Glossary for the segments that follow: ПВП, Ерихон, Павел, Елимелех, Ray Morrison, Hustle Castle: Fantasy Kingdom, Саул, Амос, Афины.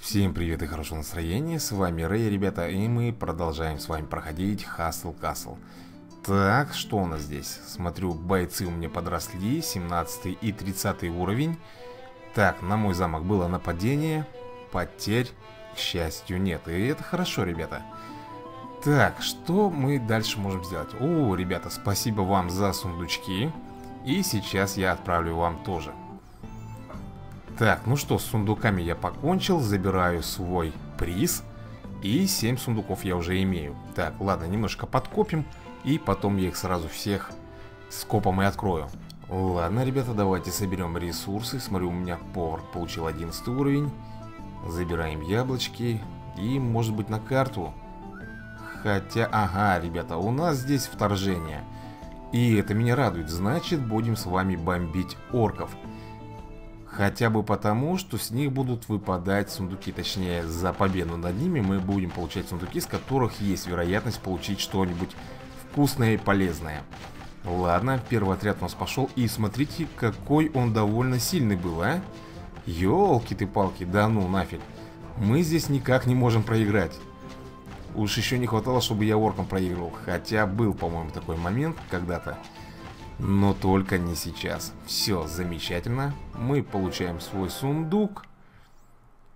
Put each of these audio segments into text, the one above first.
Всем привет и хорошего настроения, с вами Рэй, ребята, и мы продолжаем с вами проходить Hustle Castle. Так, что у нас здесь? Смотрю, бойцы у меня подросли, 17 и 30 уровень. Так, на мой замок было нападение, потерь, к счастью, нет, и это хорошо, ребята. Так, что мы дальше можем сделать? О, ребята, спасибо вам за сундучки, и сейчас я отправлю вам тоже. Так, ну что, с сундуками я покончил, забираю свой приз, и 7 сундуков я уже имею. Так, ладно, немножко подкопим, и потом я их сразу всех скопом и открою. Ладно, ребята, давайте соберем ресурсы. Смотрю, у меня повар получил 11 уровень. Забираем яблочки, и, может быть, на карту. Хотя, ага, ребята, у нас здесь вторжение, и это меня радует, значит, будем с вами бомбить орков. Хотя бы потому, что с них будут выпадать сундуки. Точнее, за победу над ними мы будем получать сундуки, с которых есть вероятность получить что-нибудь вкусное и полезное. Ладно, первый отряд у нас пошел. И смотрите, какой он довольно сильный был, а? Ёлки ты палки, да ну нафиг. Мы здесь никак не можем проиграть. Уж еще не хватало, чтобы я оркам проиграл. Хотя был, по-моему, такой момент когда-то. Но только не сейчас. Все, замечательно. Мы получаем свой сундук.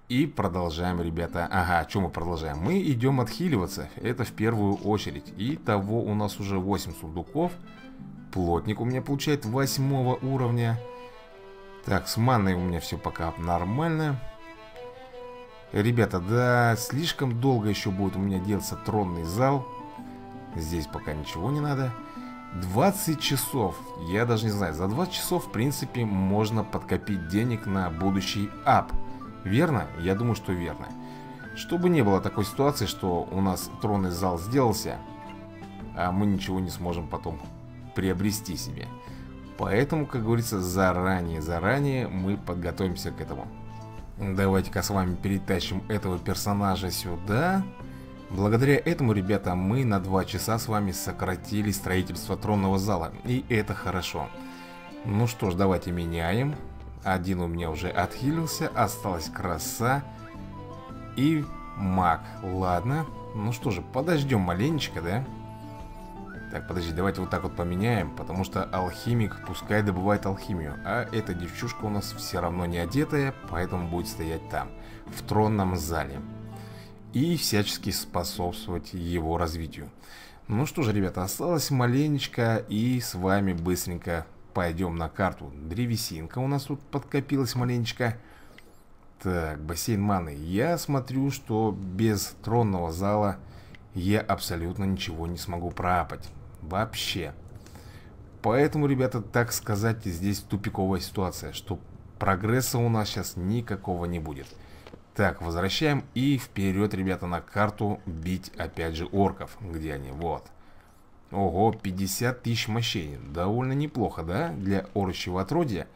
И продолжаем, ребята. Ага, что мы продолжаем? Мы идем отхиливаться. Это в первую очередь. Итого у нас уже 8 сундуков. Плотник у меня получает 8 уровня. Так, с маной у меня все пока нормально. Ребята, да, слишком долго еще будет у меня делаться тронный зал. Здесь пока ничего не надо. 20 часов, я даже не знаю, за 20 часов, в принципе, можно подкопить денег на будущий ап. Верно? Я думаю, что верно. Чтобы не было такой ситуации, что у нас тронный зал сделался, а мы ничего не сможем потом приобрести себе. Поэтому, как говорится, заранее мы подготовимся к этому. Давайте-ка с вами перетащим этого персонажа сюда. Благодаря этому, ребята, мы на 2 часа с вами сократили строительство тронного зала. И это хорошо. Ну что ж, давайте меняем. Один у меня уже отхилился. Осталась краса и маг. Ладно. Ну что же, подождем маленечко, да? Так, подожди, давайте вот так вот поменяем. Потому что алхимик пускай добывает алхимию. А эта девчушка у нас все равно не одетая. Поэтому будет стоять там, в тронном зале. И всячески способствовать его развитию. Ну что же, ребята, осталось маленечко. И с вами быстренько пойдем на карту. Древесинка у нас тут подкопилась маленечко. Так, бассейн маны. Я смотрю, что без тронного зала я абсолютно ничего не смогу проапать. Вообще. Поэтому, ребята, так сказать, здесь тупиковая ситуация. Что прогресса у нас сейчас никакого не будет. Так, возвращаем и вперед, ребята, на карту бить, опять же, орков. Где они? Вот. Ого, 50 тысяч мощей. Довольно неплохо, да? Для орочьего отродья.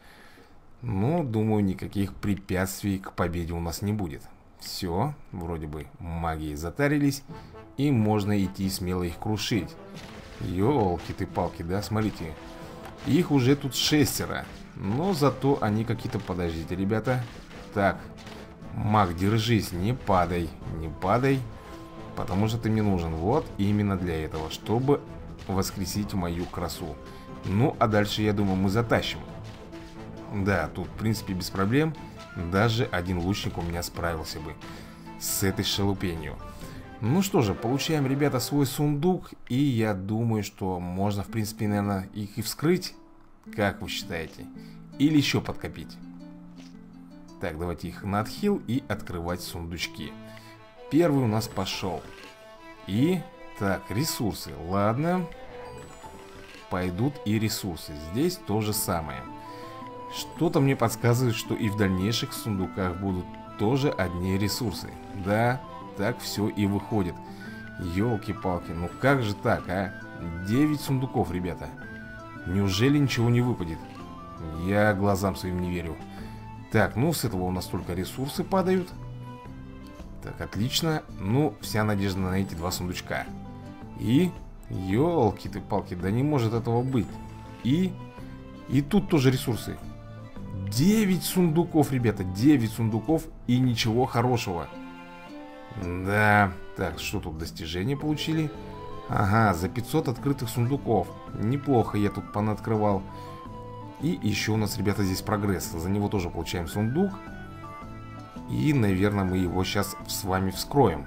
Но, думаю, никаких препятствий к победе у нас не будет. Все, вроде бы магией затарились. И можно идти смело их крушить. Ёлки ты палки, да? Смотрите. Их уже тут 6. Но зато они какие-то... Подождите, ребята. Так... Маг, держись, не падай, не падай, потому что ты мне нужен. Вот именно для этого, чтобы воскресить мою красу. Ну, а дальше, я думаю, мы затащим. Да, тут, в принципе, без проблем. Даже один лучник у меня справился бы с этой шелупенью. Ну что же, получаем, ребята, свой сундук. И я думаю, что можно, в принципе, наверное, их и вскрыть. Как вы считаете? Или еще подкопить? Так, давайте их на отхил и открывать сундучки. Первый у нас пошел. И, так, ресурсы. Ладно. Пойдут и ресурсы. Здесь то же самое. Что-то мне подсказывает, что и в дальнейших сундуках будут тоже одни ресурсы. Да, так все и выходит. Ёлки-палки, ну как же так, а? 9 сундуков, ребята. Неужели ничего не выпадет? Я глазам своим не верю. Так, ну с этого у нас только ресурсы падают. Так, отлично. Ну, вся надежда на эти 2 сундучка. И... Ёлки ты палки, да не может этого быть. И... И тут тоже ресурсы. 9 сундуков, ребята, 9 сундуков и ничего хорошего. Да, так, что тут достижения получили? Ага, за 500 открытых сундуков. Неплохо я тут понаоткрывал. И еще у нас, ребята, здесь прогресс. За него тоже получаем сундук. И, наверное, мы его сейчас с вами вскроем.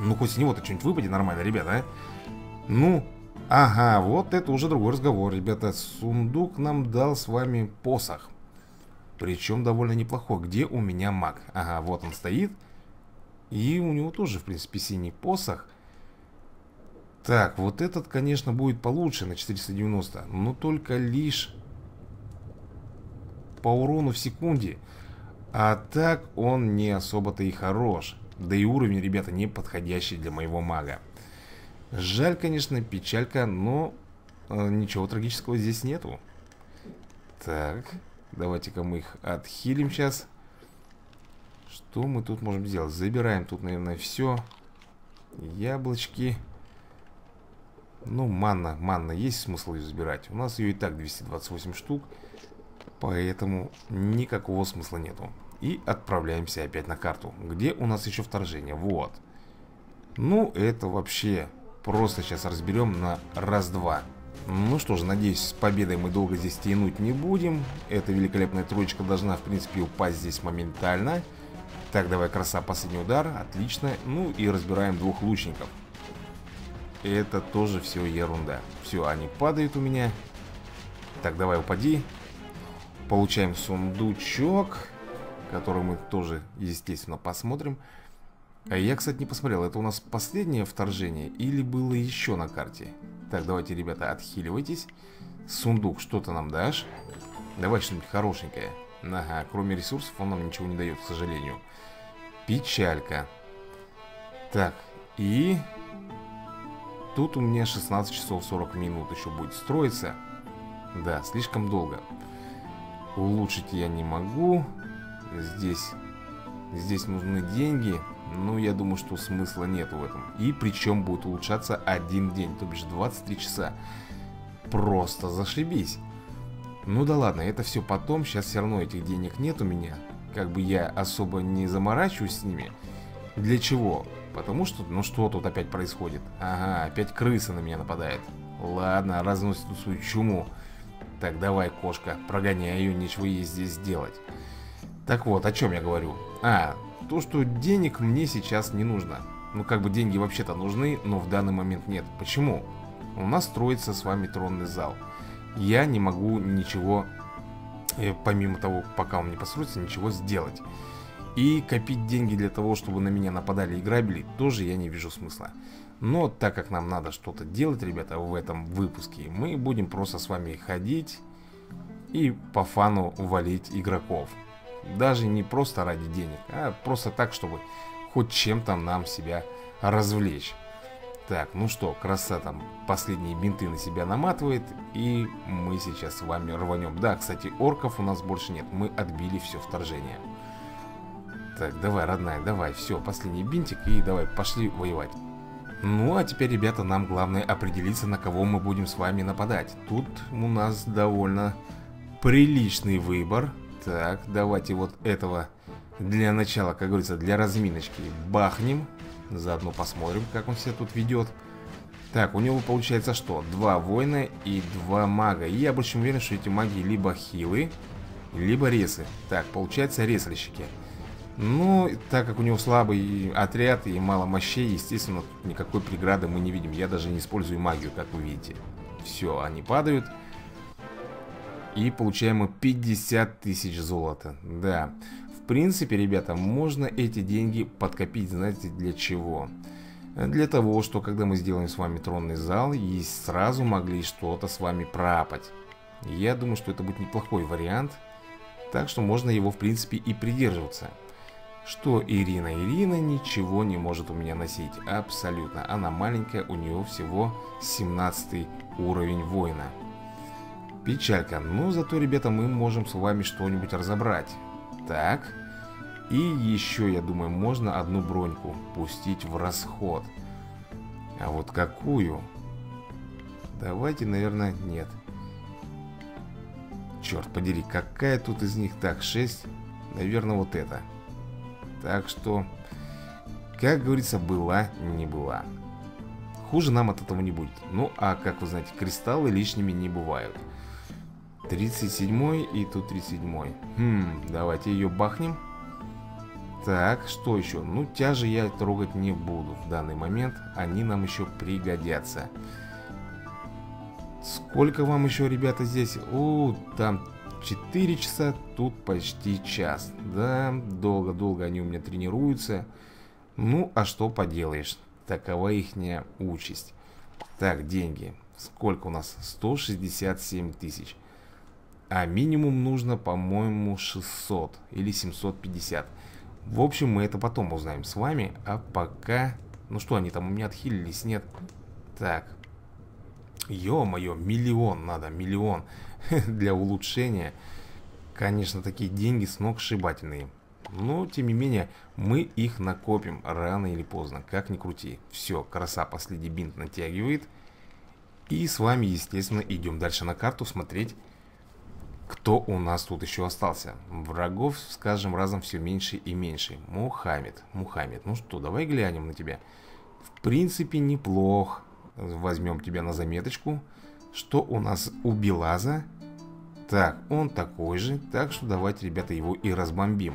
Ну, хоть с него-то что-нибудь выпадет нормально, ребята, а? Ну, ага, вот это уже другой разговор, ребята. Сундук нам дал с вами посох. Причем довольно неплохой. Где у меня маг? Ага, вот он стоит. И у него тоже, в принципе, синий посох. Так, вот этот, конечно, будет получше на 490. Но только лишь по урону в секунде. А так он не особо-то и хорош. Да и уровень, ребята, не подходящий для моего мага. Жаль, конечно, печалька, но ничего трагического здесь нету. Так, давайте-ка мы их отхилим сейчас. Что мы тут можем сделать? Забираем тут, наверное, все. Яблочки. Ну, манна, манна, есть смысл ее забирать. У нас ее и так 228 штук. Поэтому никакого смысла нету. И отправляемся опять на карту. Где у нас еще вторжение? Вот. Ну, это вообще просто сейчас разберем на раз-два. Ну что же, надеюсь, с победой мы долго здесь тянуть не будем. Эта великолепная троечка должна, в принципе, упасть здесь моментально. Так, давай, краса, последний удар. Отлично. Ну и разбираем двух лучников. Это тоже все ерунда. Все, они падают у меня. Так, давай, упади. Получаем сундучок, который мы тоже, естественно, посмотрим. А я, кстати, не посмотрел, это у нас последнее вторжение или было еще на карте? Так, давайте, ребята, отхиливайтесь. Сундук, что ты нам дашь? Давай что-нибудь хорошенькое. Ага, кроме ресурсов он нам ничего не дает, к сожалению. Печалька. Так, и... Тут у меня 16 часов 40 минут еще будет строиться. Да, слишком долго. Улучшить я не могу. Здесь нужны деньги. Ну, я думаю, что смысла нет в этом. И причем будет улучшаться один день, то бишь 23 часа. Просто зашибись. Ну да ладно, это все потом. Сейчас все равно этих денег нет у меня. Как бы я особо не заморачиваюсь с ними. Для чего? Потому что, ну что тут опять происходит? Ага, опять крыса на меня нападает. Ладно, разносит свою чуму. Так, давай, кошка, прогоняй ее, нечего ей здесь делать. Так вот, о чем я говорю? А, то, что денег мне сейчас не нужно. Ну, как бы деньги вообще-то нужны, но в данный момент нет. Почему? У нас строится с вами тронный зал. Я не могу ничего, помимо того, пока он не построится, ничего сделать. И копить деньги для того, чтобы на меня нападали и грабили, тоже я не вижу смысла. Но так как нам надо что-то делать, ребята, в этом выпуске, мы будем просто с вами ходить и по фану валить игроков. Даже не просто ради денег, а просто так, чтобы хоть чем-то нам себя развлечь. Так, ну что, краса там последние бинты на себя наматывает, и мы сейчас с вами рванем. Да, кстати, орков у нас больше нет, мы отбили все вторжение. Так, давай, родная, давай, все, последний бинтик, и давай, пошли воевать. Ну, а теперь, ребята, нам главное определиться, на кого мы будем с вами нападать. Тут у нас довольно приличный выбор. Так, давайте вот этого для начала, как говорится, для разминочки бахнем. Заодно посмотрим, как он себя тут ведет. Так, у него получается что? 2 воина и 2 мага. И я больше уверен, что эти маги либо хилы, либо ресы. Так, получается ресальщики. Ну, так как у него слабый отряд и мало мощей, естественно, тут никакой преграды мы не видим. Я даже не использую магию, как вы видите. Все, они падают. И получаем мы 50 тысяч золота. Да, в принципе, ребята, можно эти деньги подкопить, знаете, для чего? Для того, что когда мы сделаем с вами тронный зал, и сразу могли что-то с вами пропать. Я думаю, что это будет неплохой вариант. Так что можно его, в принципе, и придерживаться. Что Ирина? Ирина ничего не может у меня носить. Абсолютно. Она маленькая, у нее всего 17 уровень воина. Печалька. Но зато, ребята, мы можем с вами что-нибудь разобрать. Так. И еще, я думаю, можно одну броньку пустить в расход. А вот какую? Давайте, наверное, нет. черт подери, какая тут из них? Так, 6, наверное, вот это. Так что, как говорится, была, не была. Хуже нам от этого не будет. Ну, а как вы знаете, кристаллы лишними не бывают. 37 и тут 37. Давайте ее бахнем. Так, что еще? Ну, тяжи я трогать не буду в данный момент. Они нам еще пригодятся. Сколько вам еще, ребята, здесь? О, там 4 часа, тут почти час. Да, долго-долго они у меня тренируются. Ну, а что поделаешь? Такова ихняя участь. Так, деньги. Сколько у нас? 167 тысяч. А минимум нужно, по-моему, 600 или 750. В общем, мы это потом узнаем с вами. А пока... Ну что, они там у меня отхилились? Нет. Так. Ё-моё, миллион надо, миллион. Для улучшения. Конечно, такие деньги сногсшибательные. Но, тем не менее, мы их накопим рано или поздно, как ни крути. Все, краса, последний бинт натягивает. И с вами, естественно, идем дальше на карту смотреть, кто у нас тут еще остался. Врагов, скажем, разом все меньше и меньше. Мухаммед, Мухаммед, ну что, давай глянем на тебя. В принципе, неплох. Возьмем тебя на заметочку. Что у нас у Белаза? Так, он такой же. Так что давайте, ребята, его и разбомбим.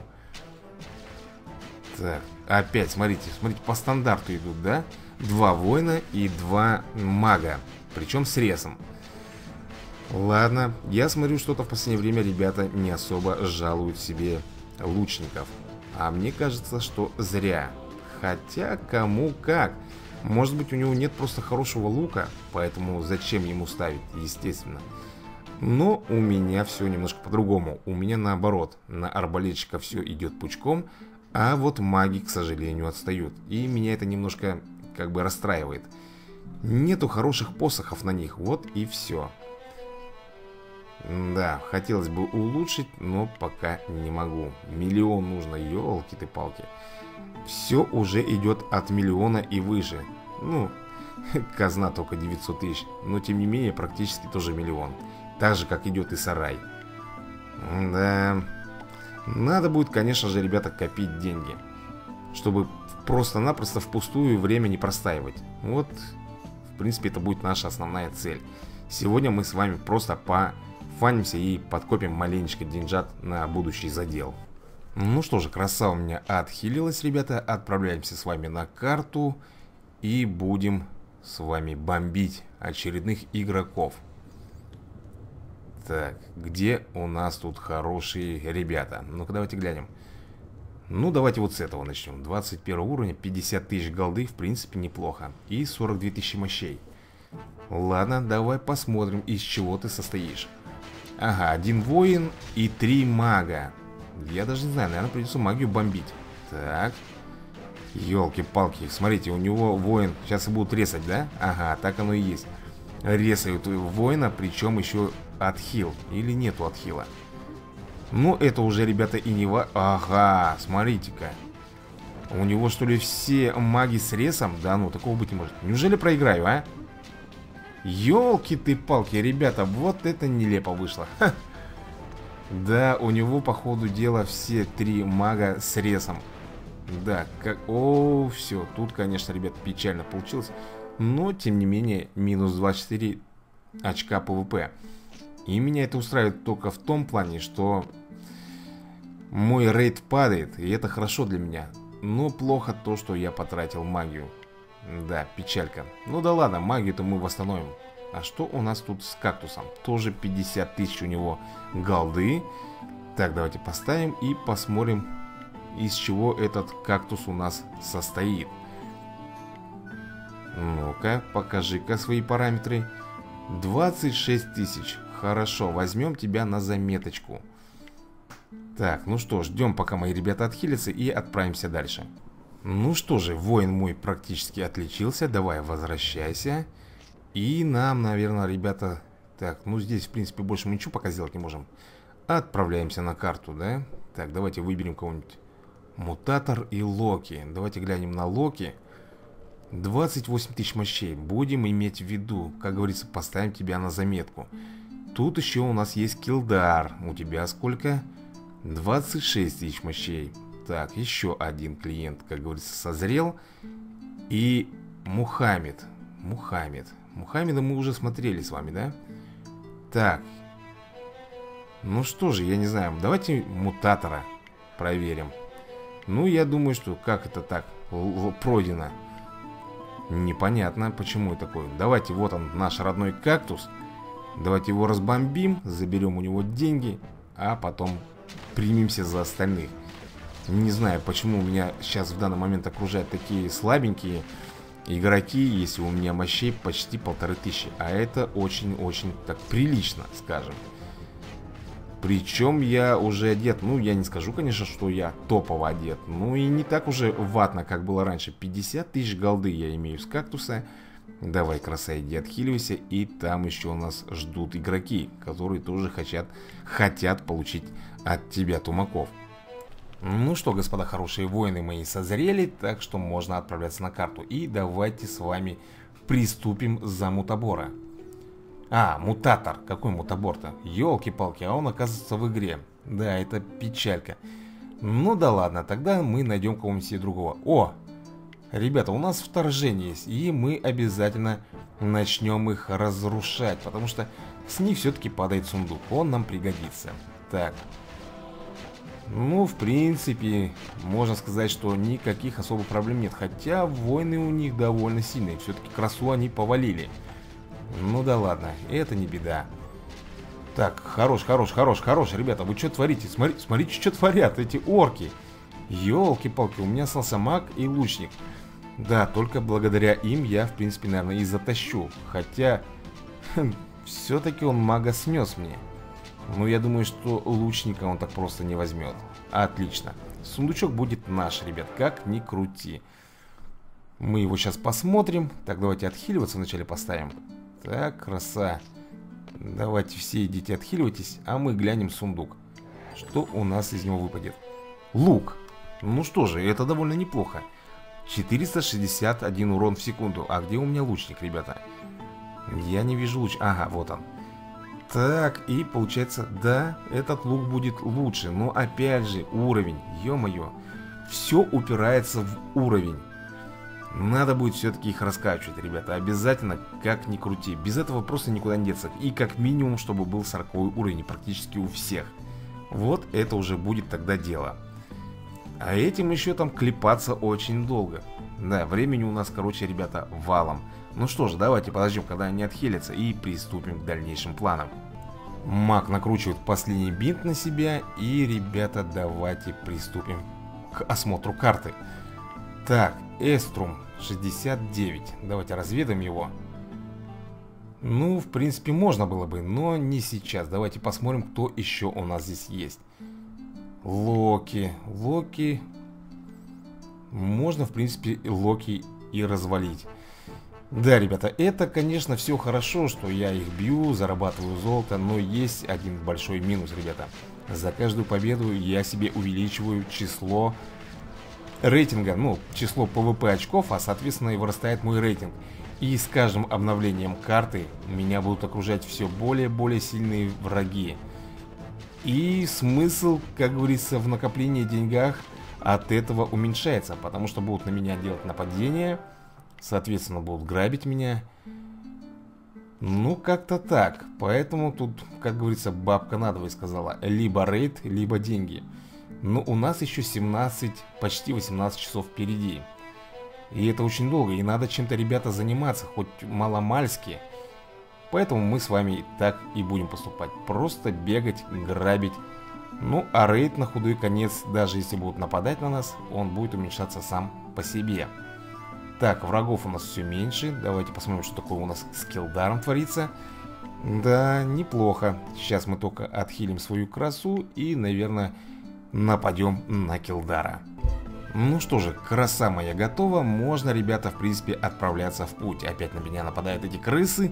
Так, опять, смотрите, смотрите, по стандарту идут, да? 2 воина и 2 мага. Причем с ресом. Ладно, я смотрю, что-то в последнее время ребята не особо жалуют себе лучников. А мне кажется, что зря. Хотя, кому как. Может быть, у него нет просто хорошего лука, поэтому зачем ему ставить, естественно. Но у меня все немножко по-другому. У меня наоборот, на арбалетчика все идет пучком, а вот маги, к сожалению, отстают. И меня это немножко, как бы, расстраивает. Нету хороших посохов на них, вот и все. Да, хотелось бы улучшить, но пока не могу. Миллион нужно, елки-ты палки. Все уже идет от миллиона и выше. Ну, казна только 900 тысяч, но тем не менее практически тоже миллион. Так же, как идет и сарай. Да, надо будет, конечно же, ребята, копить деньги, чтобы просто-напросто впустую время не простаивать. Вот, в принципе, это будет наша основная цель. Сегодня мы с вами просто пофанимся и подкопим маленечко деньжат на будущий задел. Ну что же, краса у меня отхилилась, ребята. Отправляемся с вами на карту и будем с вами бомбить очередных игроков. Так, где у нас тут хорошие ребята? Ну-ка, давайте глянем. Ну, давайте вот с этого начнем. 21 уровня, 50 тысяч голды, в принципе, неплохо. И 42 тысячи мощей. Ладно, давай посмотрим, из чего ты состоишь. Ага, 1 воин и 3 мага. Я даже не знаю, наверное, придется магию бомбить. Так. Ёлки-палки, смотрите, у него воин. Сейчас и будут резать, да? Ага, так оно и есть. Резают воина, причем еще отхил. Или нету отхила. Ну, это уже, ребята, и не важно. Ага, смотрите-ка. У него, что ли, все маги с ресом? Да ну, такого быть не может. Неужели проиграю, а? Ёлки-ты-палки, ребята, вот это нелепо вышло. Ха. Да, у него, по ходу дела, все 3 мага с ресом. Да, как... О, все, тут, конечно, ребят, печально получилось. Но, тем не менее, минус 24 очка ПВП. И меня это устраивает только в том плане, что мой рейд падает, и это хорошо для меня. Но плохо то, что я потратил магию. Да, печалька. Ну да ладно, магию-то мы восстановим. А что у нас тут с кактусом? Тоже 50 тысяч у него голды. Так, давайте поставим и посмотрим, из чего этот кактус у нас состоит. Ну-ка, покажи-ка свои параметры. 26 тысяч. Хорошо, возьмем тебя на заметочку. Так, ну что, ждем, пока мои ребята отхилятся, и отправимся дальше. Ну что же, воин мой практически отличился. Давай, возвращайся. И нам, наверное, ребята... Так, ну здесь, в принципе, больше мы ничего пока сделать не можем. Отправляемся на карту, да? Так, давайте выберем кого-нибудь. Мутатор и Локи. Давайте глянем на Локи. 28 тысяч мощей. Будем иметь в виду. Как говорится, поставим тебя на заметку. Тут еще у нас есть Килдар. У тебя сколько? 26 тысяч мощей. Так, еще один клиент, как говорится, созрел. И Мухаммед. Мухаммеда мы уже смотрели с вами, да? Так. Ну что же, я не знаю. Давайте мутатора проверим. Ну, я думаю, что как это так пройдено. Непонятно, почему такое. Давайте, вот он, наш родной кактус. Давайте его разбомбим, заберем у него деньги, а потом примемся за остальных. Не знаю, почему у меня сейчас в данный момент окружают такие слабенькие игроки, если у меня мощей почти 1500. А это очень-очень так прилично, скажем. Причем я уже одет, ну я не скажу, конечно, что я топово одет. Ну и не так уже ватно, как было раньше. 50 тысяч голды я имею с кактуса. Давай, краса, иди отхиливайся. И там еще у нас ждут игроки, которые тоже хотят получить от тебя тумаков. Ну что, господа хорошие воины мои, созрели, так что можно отправляться на карту. И давайте с вами приступим за мутабора. А, мутатор. Какой мутабор-то? Ёлки-палки, а он оказывается в игре. Да, это печалька. Ну да ладно, тогда мы найдем кого-нибудь себе другого. О! Ребята, у нас вторжение есть, и мы обязательно начнем их разрушать, потому что с них все-таки падает сундук, он нам пригодится. Так, ну, в принципе, можно сказать, что никаких особых проблем нет, хотя войны у них довольно сильные, все-таки красу они повалили. Ну да ладно, это не беда. Так, хорош, ребята, вы что творите? Смотрите, что творят эти орки. Ёлки-палки, у меня остался маг и лучник. Да, только благодаря им я, в принципе, наверное, и затащу. Хотя, все-таки он мага снес мне. Но я думаю, что лучника он так просто не возьмет. Отлично. Сундучок будет наш, ребят, как ни крути. Мы его сейчас посмотрим. Так, давайте отхиливаться вначале поставим. Так, краса. Давайте все идите отхиливайтесь, а мы глянем сундук. Что у нас из него выпадет? Лук. Ну что же, это довольно неплохо. 461 урон в секунду. А где у меня лучник, ребята? Я не вижу луч. Ага, вот он. Так, и получается, да, этот лук будет лучше. Но опять же, уровень. Ё-моё. Все упирается в уровень. Надо будет все-таки их раскачивать, ребята. Обязательно, как ни крути. Без этого просто никуда не деться. И как минимум, чтобы был 40 уровень практически у всех. Вот это уже будет тогда дело. А этим еще там клепаться очень долго. Да, времени у нас, короче, ребята, валом. Ну что ж, давайте подождем, когда они отхилятся, и приступим к дальнейшим планам. Маг накручивает последний бинт на себя. И, ребята, давайте приступим к осмотру карты. Так, Эструм 69. Давайте разведаем его. Ну, в принципе, можно было бы, но не сейчас. Давайте посмотрим, кто еще у нас здесь есть. Локи. Локи. Можно, в принципе, Локи и развалить. Да, ребята, это, конечно, все хорошо, что я их бью, зарабатываю золото, но есть один большой минус, ребята. За каждую победу я себе увеличиваю число рейтинга, ну, число ПВП очков, а, соответственно, и вырастает мой рейтинг. И с каждым обновлением карты меня будут окружать все более-более сильные враги. И смысл, как говорится, в накоплении деньгах от этого уменьшается, потому что будут на меня делать нападения, соответственно, будут грабить меня. Ну, как-то так. Поэтому тут, как говорится, бабка надвое сказала. Либо рейд, либо деньги. Но у нас еще 17, почти 18 часов впереди. И это очень долго, и надо чем-то, ребята, заниматься, хоть маломальски. Поэтому мы с вами так и будем поступать. Просто бегать, грабить. Ну, а рейд на худой конец, даже если будут нападать на нас, он будет уменьшаться сам по себе. Так, врагов у нас все меньше. Давайте посмотрим, что такое у нас с Килдаром творится. Да, неплохо. Сейчас мы только отхилим свою красу и, наверное, нападем на Килдара. Ну что же, краса моя готова. Можно, ребята, в принципе, отправляться в путь. Опять на меня нападают эти крысы.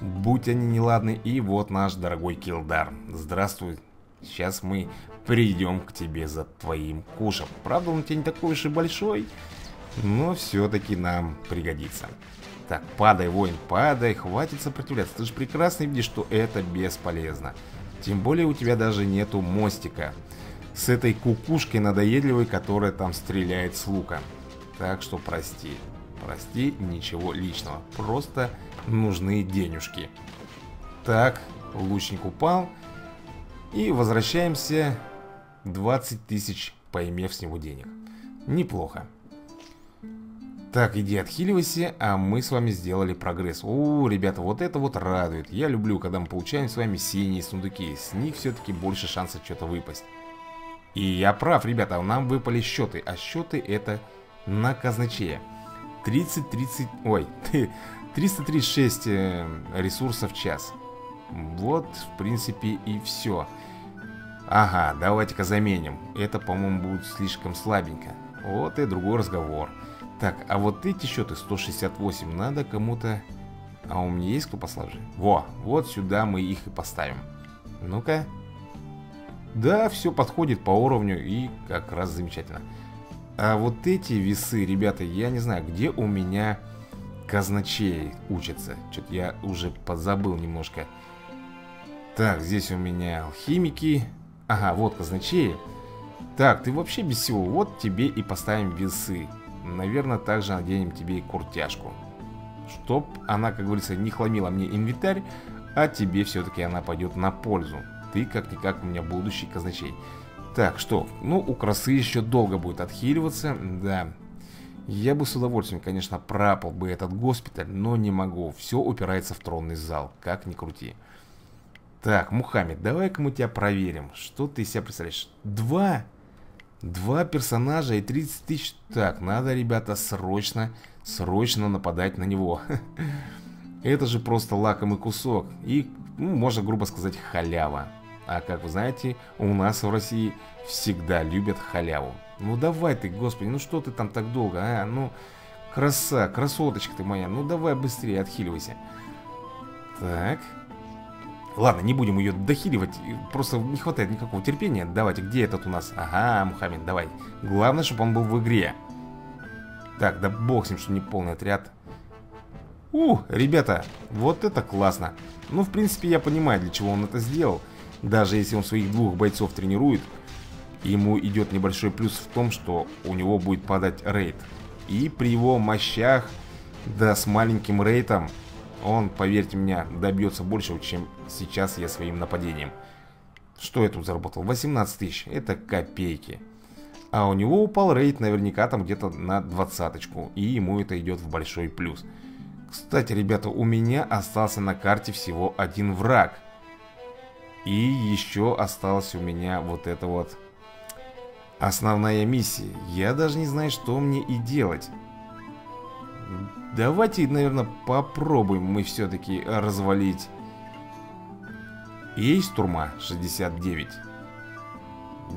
Будь они неладны. И вот наш дорогой Килдар. Здравствуй. Сейчас мы придем к тебе за твоим кушем. Правда, он у тебя не такой уж и большой, но все-таки нам пригодится. Так, падай, воин, падай. Хватит сопротивляться. Ты же прекрасно видишь, что это бесполезно. Тем более у тебя даже нету мостика с этой кукушкой надоедливой, которая там стреляет с лука. Так что прости. Прости, ничего личного. Просто нужны денежки. Так, лучник упал. И возвращаемся. 20 тысяч, поимев с него денег. Неплохо. Так, иди отхиливайся, а мы с вами сделали прогресс. О, ребята, вот это вот радует. Я люблю, когда мы получаем с вами синие сундуки. С них все-таки больше шансов что-то выпасть. И я прав, ребята, нам выпали счеты. А счеты это на казначея. 336 ресурсов в час. Вот, в принципе, и все. Ага, давайте-ка заменим. Это, по-моему, будет слишком слабенько. Вот и другой разговор. Так, а вот эти счеты 168 надо кому-то... А у меня есть кто послабже? Во, вот сюда мы их и поставим. Ну-ка. Да, все подходит по уровню и как раз замечательно. А вот эти весы, ребята, я не знаю, где у меня казначей учится. Что-то я уже подзабыл немножко. Так, здесь у меня алхимики. Ага, вот казначеи. Так, ты вообще без всего. Вот тебе и поставим весы. Наверное, также наденем тебе и куртяжку. Чтоб она, как говорится, не хламила мне инвентарь. А тебе все-таки она пойдет на пользу. Ты как-никак у меня будущий казначей. Так, что? Ну, у красы еще долго будет отхиливаться. Да. Я бы с удовольствием, конечно, пропал бы этот госпиталь. Но не могу. Все упирается в тронный зал. Как ни крути. Так, Мухаммед, давай-ка мы тебя проверим. Что ты из себя представляешь? Два персонажа и 30 тысяч. Так, надо, ребята, срочно нападать на него. Это же просто лакомый кусок. И, ну, можно грубо сказать, халява. А как вы знаете, у нас в России всегда любят халяву. Ну давай ты, господи, ну что ты там так долго, а? Ну, красоточка ты моя. Ну давай быстрее, отхиливайся. Так... Ладно, не будем ее дохиливать. Просто не хватает никакого терпения. Давайте, где этот у нас? Ага, Мухаммед, давай. Главное, чтобы он был в игре. Так, да бог с ним, что не полный отряд. Ребята, вот это классно. Ну, в принципе, я понимаю, для чего он это сделал. Даже если он своих двух бойцов тренирует, ему идет небольшой плюс в том, что у него будет падать рейд. И при его мощах, да с маленьким рейтом, он, поверьте мне, добьется большего, чем сейчас я своим нападением. Что я тут заработал? 18 тысяч. Это копейки. А у него упал рейд наверняка там где-то на 20-очку. И ему это идет в большой плюс. Кстати, ребята, у меня остался на карте всего один враг. И еще осталась у меня вот эта вот основная миссия. Я даже не знаю, что мне и делать. Давайте, наверное, попробуем мы все-таки развалить. Есть турма 69.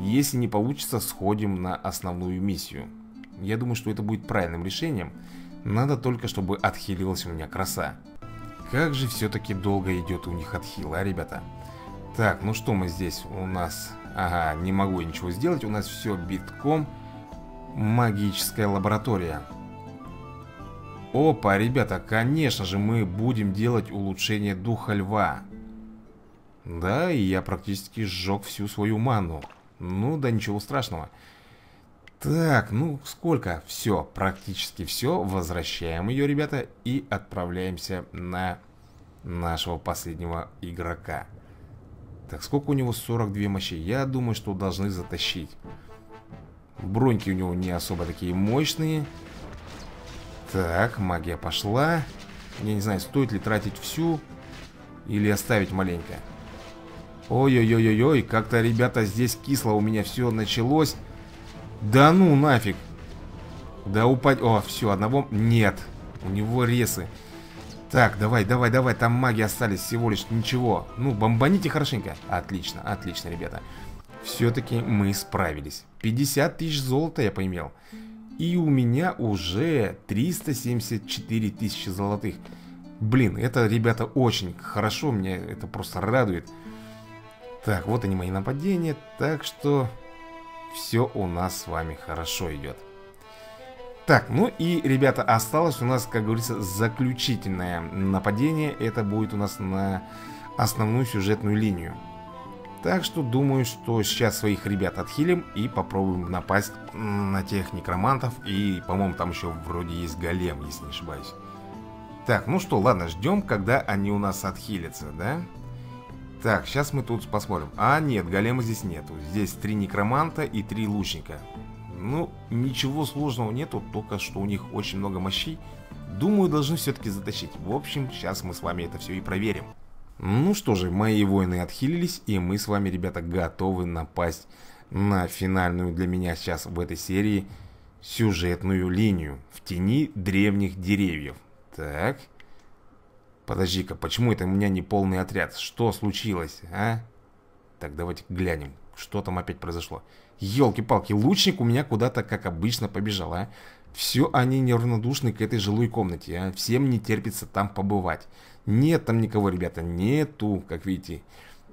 Если не получится, сходим на основную миссию. Я думаю, что это будет правильным решением. Надо только, чтобы отхилилась у меня краса. Как же все-таки долго идет у них отхил, а, ребята? Так, ну что мы здесь у нас... Ага, не могу я ничего сделать. У нас все битком. Магическая лаборатория. Опа, ребята, конечно же, мы будем делать улучшение духа льва. Да, и я практически сжег всю свою ману. Ну, да ничего страшного. Так, ну сколько? Все, практически все. Возвращаем ее, ребята, и отправляемся на нашего последнего игрока. Так, сколько у него? 42 мощи. Я думаю, что должны затащить. Броньки у него не особо такие мощные. Так, магия пошла. Я не знаю, стоит ли тратить всю или оставить маленько. Ой-ой-ой-ой-ой, как-то, ребята, здесь кисло у меня все началось. Да ну нафиг. Да упасть. О, все, одного... Нет, у него ресы. Так, давай, там маги остались всего лишь ничего. Ну, бомбаните хорошенько. Отлично, отлично, ребята. Все-таки мы справились. 50 тысяч золота я поимел. И у меня уже 374 тысячи золотых. Блин, это, ребята, очень хорошо. Меня это просто радует. Так, вот они мои нападения. Так что все у нас с вами хорошо идет. Так, ну и, ребята, осталось у нас, как говорится, заключительное нападение. Это будет у нас на основную сюжетную линию. Так что думаю, что сейчас своих ребят отхилим и попробуем напасть на тех некромантов. И, по-моему, там еще вроде есть голем, если не ошибаюсь. Так, ну что, ладно, ждем, когда они у нас отхилятся, да? Так, сейчас мы тут посмотрим. А, нет, голема здесь нету. Здесь 3 некроманта и 3 лучника. Ну, ничего сложного нету, только что у них очень много мощей. Думаю, должны все-таки затащить. В общем, сейчас мы с вами это все и проверим. Ну что же, мои воины отхилились, и мы с вами, ребята, готовы напасть на финальную для меня сейчас в этой серии сюжетную линию в тени древних деревьев. Так, подожди-ка, почему это у меня не полный отряд? Что случилось, а? Так, давайте глянем, что там опять произошло. Ёлки-палки, лучник у меня куда-то, как обычно, побежал, а? Все они неравнодушны к этой жилой комнате, а? Всем не терпится там побывать. Нет там никого, ребята, нету, как видите.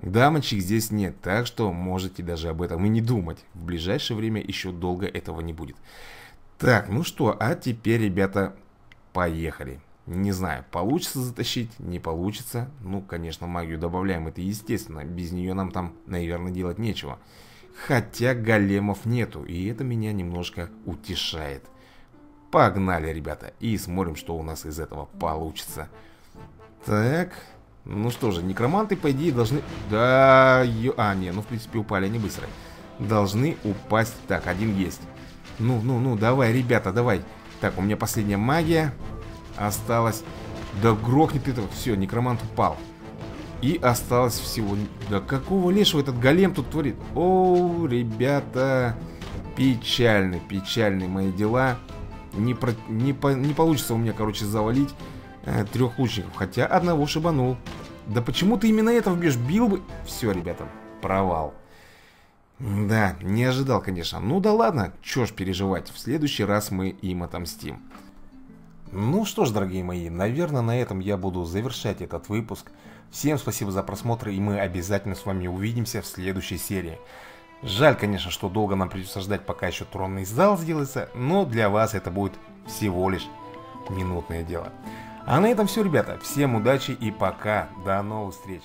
Дамочек здесь нет, так что можете даже об этом и не думать. В ближайшее время еще долго этого не будет. Так, ну что, а теперь, ребята, поехали. Не знаю, получится затащить, не получится. Ну, конечно, магию добавляем, это естественно. Без нее нам там, наверное, делать нечего. Хотя големов нету, и это меня немножко утешает. Погнали, ребята, и смотрим, что у нас из этого получится. Так, ну что же, некроманты, по идее, должны... Да, не, ну, в принципе, упали они быстро. Должны упасть. Так, один есть. Ну, давай, ребята, давай. Так, у меня последняя магия осталась. Да грохнет это. Все, некромант упал. И осталось всего... Да какого лешего этот голем тут творит? О, ребята, печальны, печальны мои дела. Не получится у меня, короче, завалить 3 лучников, хотя одного шибанул. Да почему ты именно этого бьешь? Бил бы... Все, ребята, провал. Да, не ожидал, конечно. Ну да ладно, чё ж переживать. В следующий раз мы им отомстим. Ну что ж, дорогие мои, наверное, на этом я буду завершать этот выпуск. Всем спасибо за просмотр, и мы обязательно с вами увидимся в следующей серии. Жаль, конечно, что долго нам придется ждать, пока еще тронный зал сделается, но для вас это будет всего лишь минутное дело. А на этом все, ребята. Всем удачи и пока. До новых встреч.